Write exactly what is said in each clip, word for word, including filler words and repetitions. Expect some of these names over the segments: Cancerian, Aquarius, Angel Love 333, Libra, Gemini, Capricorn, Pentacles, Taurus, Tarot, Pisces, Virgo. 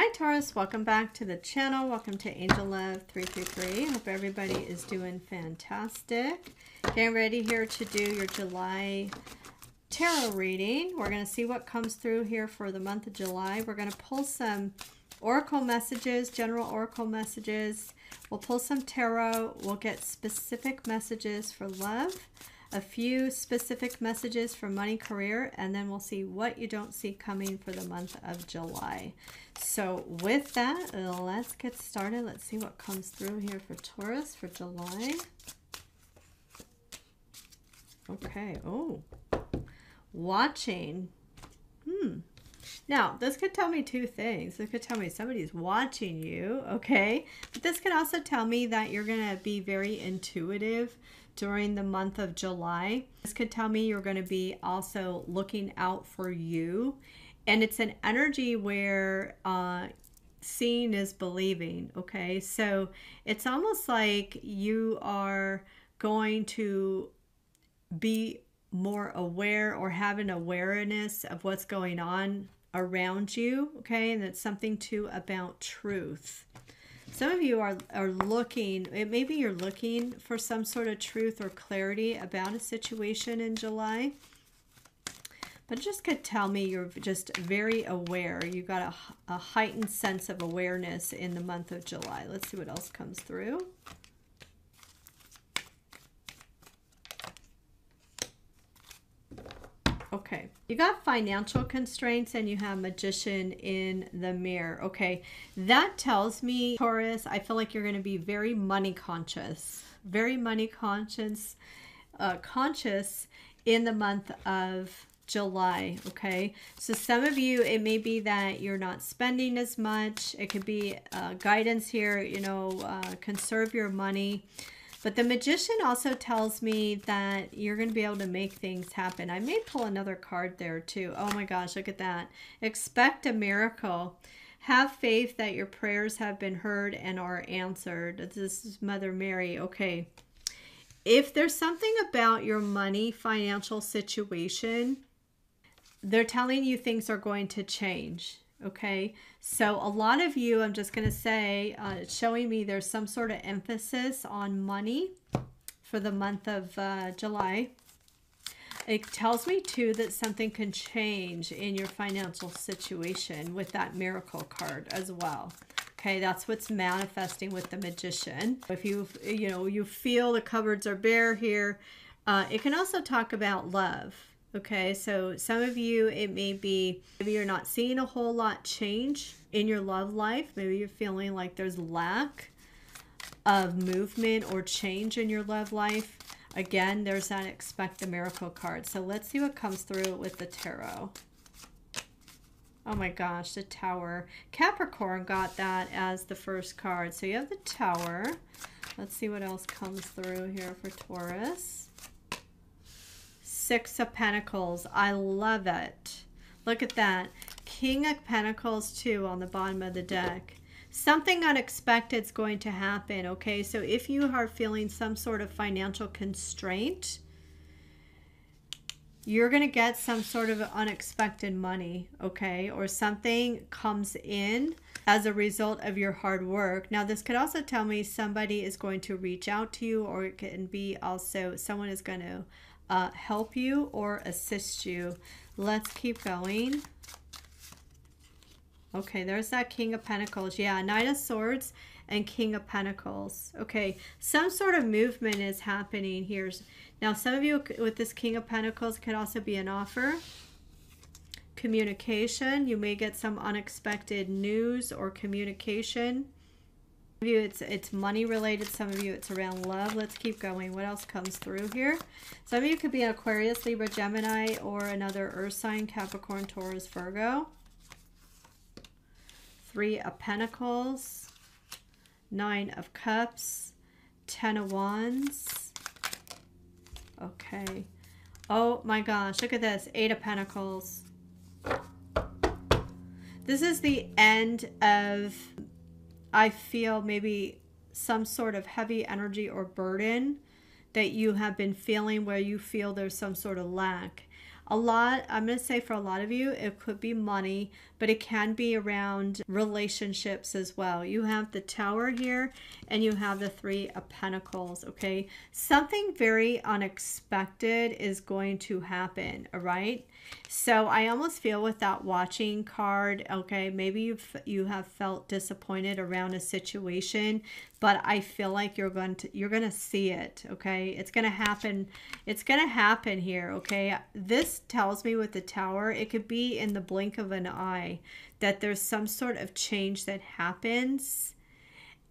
Hi Taurus, welcome back to the channel. Welcome to Angel Love three three three. Hope everybody is doing fantastic. Getting ready here to do your July tarot reading. We're going to see what comes through here for the month of July. We're going to pull some oracle messages, general oracle messages. We'll pull some tarot. We'll get specific messages for love, a few specific messages for money, career, and then we'll see what you don't see coming for the month of July. So with that, let's get started. Let's see what comes through here for Taurus for July. Okay. Oh, watching. Hmm. Now, this could tell me two things. This could tell me somebody's watching you, okay? But this could also tell me that you're going to be very intuitive during the month of July. This could tell me you're going to be also looking out for you. And it's an energy where uh, seeing is believing, okay? So it's almost like you are going to be more aware or have an awareness of what's going on around you, okay? And that's something too about truth. Some of you are, are looking, it maybe you're looking for some sort of truth or clarity about a situation in July, but just could tell me you're just very aware. You got a, a heightened sense of awareness in the month of July. Let's see what else comes through. Okay, you got financial constraints and you have magician in the mirror. Okay, that tells me, Taurus, I feel like you're going to be very money conscious, very money conscious, uh, conscious in the month of July. Okay, so some of you, it may be that you're not spending as much. It could be uh, guidance here, you know, uh, conserve your money. But the magician also tells me that you're going to be able to make things happen. I may pull another card there too. Oh my gosh, look at that. Expect a miracle. Have faith that your prayers have been heard and are answered. This is Mother Mary. Okay. If there's something about your money, financial situation, they're telling you things are going to change. Okay, so a lot of you, I'm just going to say, uh, it's showing me there's some sort of emphasis on money for the month of uh, July. It tells me, too, that something can change in your financial situation with that miracle card as well. Okay, that's what's manifesting with the magician. If you, you know, you feel the cupboards are bare here, uh, it can also talk about love. Okay, so some of you, it may be, maybe you're not seeing a whole lot change in your love life. Maybe you're feeling like there's lack of movement or change in your love life. Again, there's that expect a miracle card. So let's see what comes through with the tarot. Oh my gosh, the Tower. Capricorn got that as the first card. So you have the Tower. Let's see what else comes through here for Taurus. Six of Pentacles. I love it. Look at that. King of Pentacles too on the bottom of the deck. Something unexpected is going to happen. Okay, so if you are feeling some sort of financial constraint, you're going to get some sort of unexpected money, okay? Or something comes in as a result of your hard work. Now, this could also tell me somebody is going to reach out to you, or it can be also someone is going to Uh, help you or assist you. Let's keep going. Okay, there's that King of Pentacles. Yeah, Knight of Swords and King of Pentacles. Okay, some sort of movement is happening here. Now, some of you with this King of Pentacles could also be an offer. Communication. You may get some unexpected news or communication. Some of you, it's, it's money related. Some of you, it's around love. Let's keep going. What else comes through here? Some of you could be an Aquarius, Libra, Gemini, or another Earth sign, Capricorn, Taurus, Virgo. Three of Pentacles, Nine of Cups, Ten of Wands. Okay. Oh my gosh, look at this. Eight of Pentacles. This is the end of... I feel maybe some sort of heavy energy or burden that you have been feeling where you feel there's some sort of lack. A lot, I'm going to say for a lot of you, it could be money, but it can be around relationships as well. You have the Tower here and you have the Three of Pentacles, okay? Something very unexpected is going to happen, all right? So I almost feel with that watching card, okay, maybe you've, you have felt disappointed around a situation, but I feel like you're going to, you're going to see it, okay? It's going to happen. It's going to happen here, okay? This tells me with the Tower, it could be in the blink of an eye that there's some sort of change that happens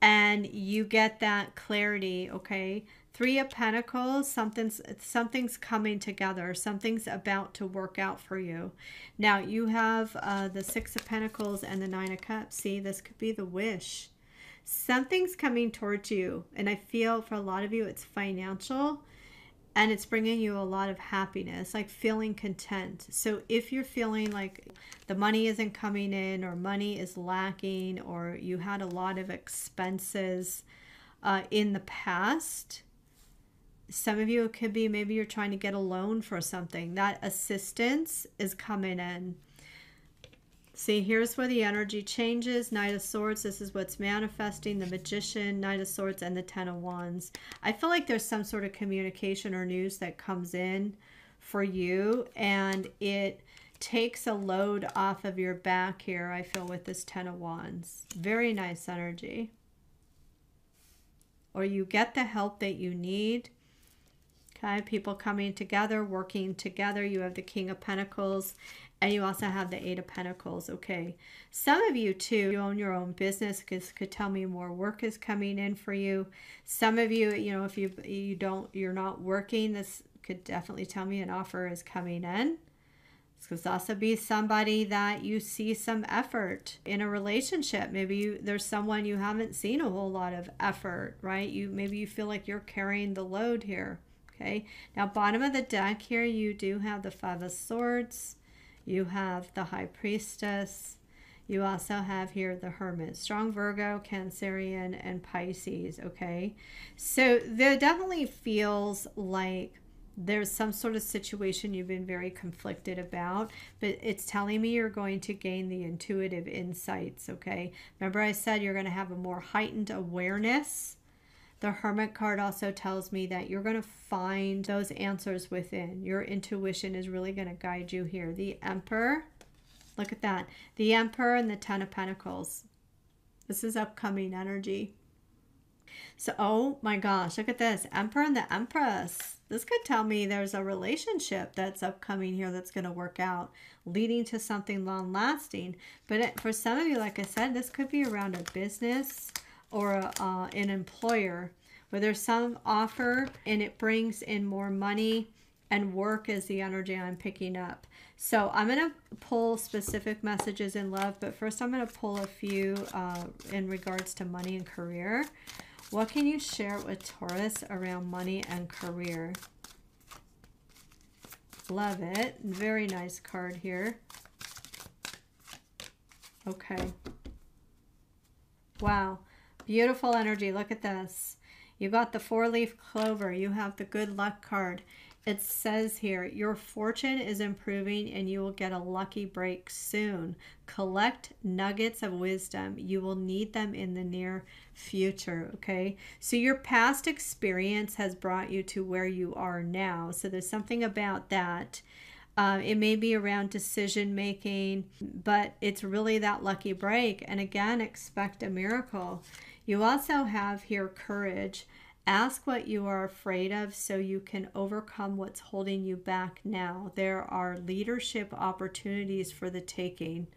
and you get that clarity, okay? Three of Pentacles, something's, something's coming together. Something's about to work out for you. Now, you have uh, the Six of Pentacles and the Nine of Cups. See, this could be the wish. Something's coming towards you. And I feel for a lot of you, it's financial. And it's bringing you a lot of happiness, like feeling content. So if you're feeling like the money isn't coming in or money is lacking or you had a lot of expenses uh, in the past... Some of you, it could be maybe you're trying to get a loan for something. That assistance is coming in. See, here's where the energy changes. Knight of Swords, this is what's manifesting. The Magician, Knight of Swords, and the Ten of Wands. I feel like there's some sort of communication or news that comes in for you, and it takes a load off of your back here, I feel, with this Ten of Wands. Very nice energy. Or you get the help that you need. Okay, people coming together, working together. You have the King of Pentacles and you also have the Eight of Pentacles, okay? Some of you too, you own your own business, because could tell me more work is coming in for you. Some of you, you know, if you you don't, you're not working, this could definitely tell me an offer is coming in. This could also be somebody that you see some effort in a relationship. Maybe you, there's someone you haven't seen a whole lot of effort, right? You maybe you feel like you're carrying the load here. Okay, now bottom of the deck here, you do have the Five of Swords. You have the High Priestess. You also have here the Hermit. Strong Virgo, Cancerian, and Pisces, okay? So there definitely feels like there's some sort of situation you've been very conflicted about, but it's telling me you're going to gain the intuitive insights, okay? Remember I said you're going to have a more heightened awareness. The Hermit card also tells me that you're going to find those answers within. Your intuition is really going to guide you here. The Emperor, look at that. The Emperor and the Ten of Pentacles. This is upcoming energy. So, oh my gosh, look at this. Emperor and the Empress. This could tell me there's a relationship that's upcoming here that's going to work out, leading to something long-lasting. But for some of you, like I said, this could be around a business or uh, an employer where there's some offer and it brings in more money, and work is the energy I'm picking up. So I'm going to pull specific messages in love, but first I'm going to pull a few uh, in regards to money and career. What can you share with Taurus around money and career? Love it. Very nice card here. Okay. Wow. Beautiful energy. Look at this. You got the four-leaf clover. You have the good luck card. It says here, your fortune is improving and you will get a lucky break soon. Collect nuggets of wisdom. You will need them in the near future, okay? So your past experience has brought you to where you are now. So there's something about that. Uh, it may be around decision making, but it's really that lucky break. And again, expect a miracle. You also have here courage. Ask what you are afraid of so you can overcome what's holding you back now. There are leadership opportunities for the taking.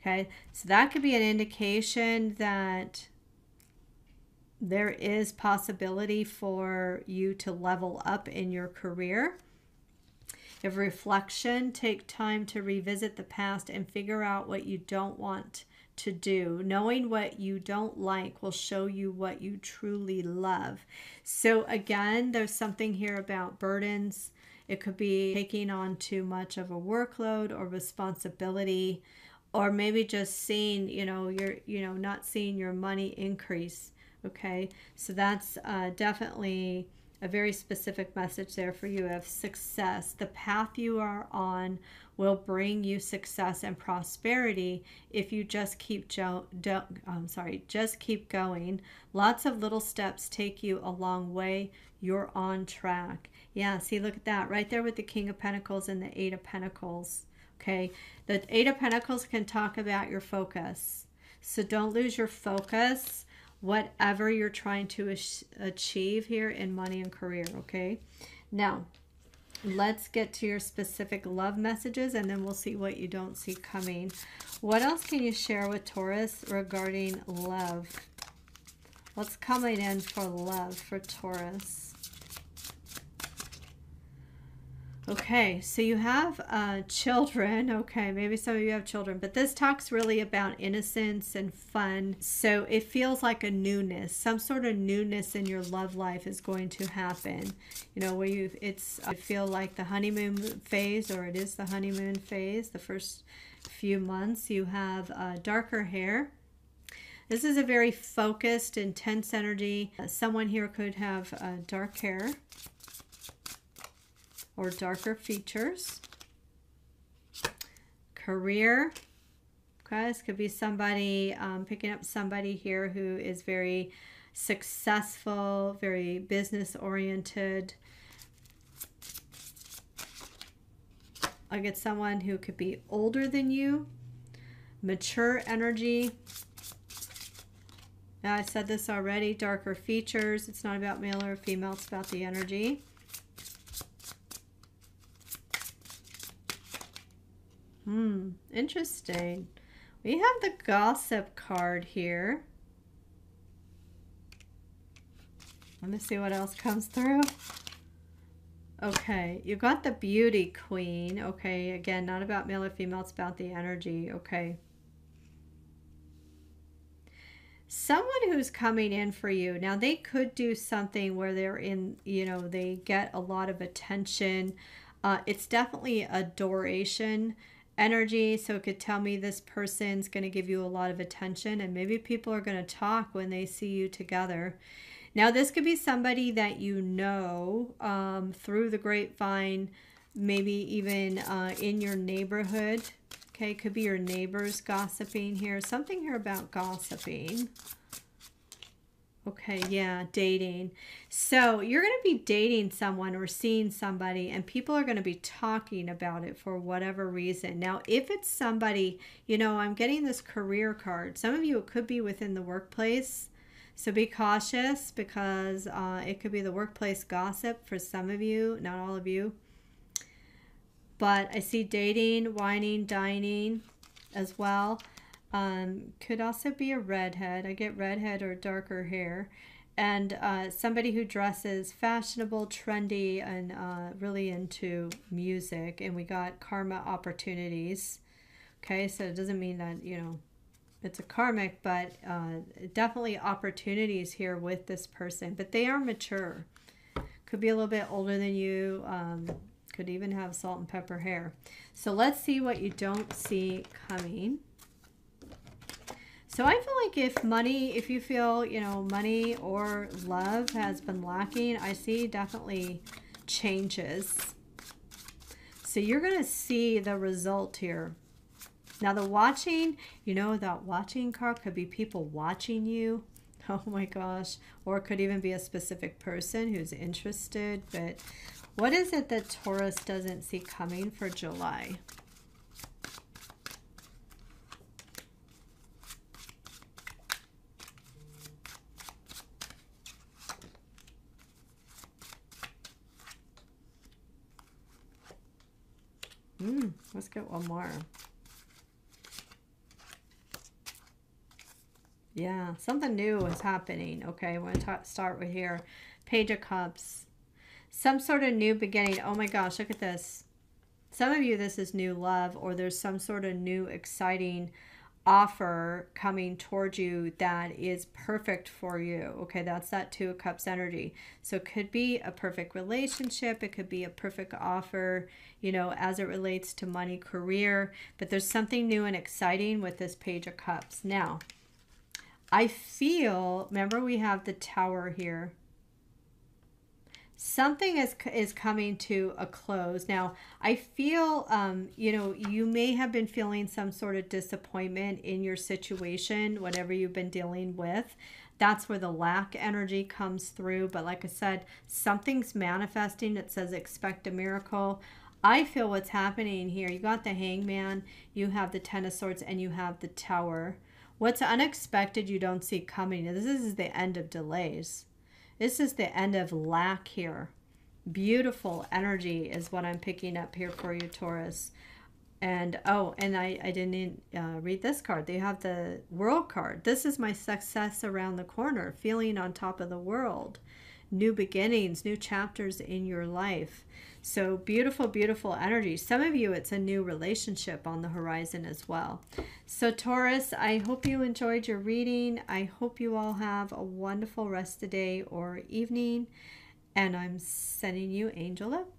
Okay, so that could be an indication that there is possibility for you to level up in your career. Of reflection, take time to revisit the past and figure out what you don't want to do. Knowing what you don't like will show you what you truly love. So again, there's something here about burdens. It could be taking on too much of a workload or responsibility, or maybe just seeing, you know, you're, you know, not seeing your money increase. Okay, so that's uh, definitely A very specific message there for you of success. The path you are on will bring you success and prosperity if you just keep jo do I'm sorry, just keep going. Lots of little steps take you a long way. You're on track. Yeah, see, look at that. Right there with the King of Pentacles and the Eight of Pentacles. Okay, the Eight of Pentacles can talk about your focus. So don't lose your focus. Whatever you're trying to achieve here in money and career, okay? Now, let's get to your specific love messages, and then we'll see what you don't see coming. What else can you share with Taurus regarding love? What's coming in for love for Taurus? Okay, so you have uh, children. Okay, maybe some of you have children, but this talks really about innocence and fun. So it feels like a newness, some sort of newness in your love life is going to happen. You know, where you it's I feel like the honeymoon phase, or it is the honeymoon phase. The first few months, you have uh, darker hair. This is a very focused, intense energy. Someone here could have uh, dark hair. Or darker features. Career. Okay, this could be somebody, um, picking up somebody here who is very successful, very business oriented. I get someone who could be older than you. Mature energy. Now, I said this already, darker features. It's not about male or female, it's about the energy. Hmm, interesting. We have the gossip card here. Let me see what else comes through. Okay, you got the beauty queen. Okay, again, not about male or female, it's about the energy. Okay. Someone who's coming in for you. Now, they could do something where they're in, you know, they get a lot of attention. Uh, it's definitely adoration energy, so it could tell me this person's going to give you a lot of attention, and maybe people are going to talk when they see you together. Now, this could be somebody that you know um, through the grapevine, maybe even uh, in your neighborhood. Okay, could be your neighbors gossiping here. Something here about gossiping. Okay, yeah, dating. So you're going to be dating someone or seeing somebody, and people are going to be talking about it for whatever reason. Now, if it's somebody, you know, I'm getting this career card. Some of you, it could be within the workplace. So be cautious, because uh, it could be the workplace gossip for some of you, not all of you. But I see dating, wining, dining as well. Um, could also be a redhead. I get redhead or darker hair, and uh, somebody who dresses fashionable, trendy, and uh, really into music. And we got karma opportunities. Okay, so it doesn't mean that, you know, it's a karmic, but uh, definitely opportunities here with this person. But they are mature. Could be a little bit older than you. Um, could even have salt and pepper hair. So let's see what you don't see coming. So I feel like if money, if you feel, you know, money or love has been lacking, I see definitely changes. So you're going to see the result here. Now, the watching, you know, that watching card could be people watching you. Oh my gosh. Or it could even be a specific person who's interested. But what is it that Taurus doesn't see coming for July? Mm, let's get one more. Yeah, something new is happening. Okay, I want to start with here. Page of Cups. Some sort of new beginning. Oh my gosh, look at this. Some of you, this is new love, or there's some sort of new exciting offer coming towards you that is perfect for you. Okay, that's that Two of Cups energy. So it could be a perfect relationship, it could be a perfect offer, you know, as it relates to money, career, but there's something new and exciting with this Page of Cups. Now, I feel, remember we have the Tower here. something is is coming to a close. Now, I feel, um, you know, you may have been feeling some sort of disappointment in your situation, whatever you've been dealing with. That's where the lack energy comes through. But like I said, something's manifesting. It says expect a miracle. I feel what's happening here. You got the Hangman, you have the Ten of Swords, and you have the Tower. What's unexpected you don't see coming. This is the end of delays. This is the end of lack here. Beautiful energy is what I'm picking up here for you, Taurus. And, oh, and I, I didn't uh, read this card. They have the World card. This is my success around the corner, feeling on top of the world. New beginnings, new chapters in your life. So beautiful, beautiful energy. Some of you, it's a new relationship on the horizon as well. So Taurus, I hope you enjoyed your reading. I hope you all have a wonderful rest of the day or evening. And I'm sending you Angel Love.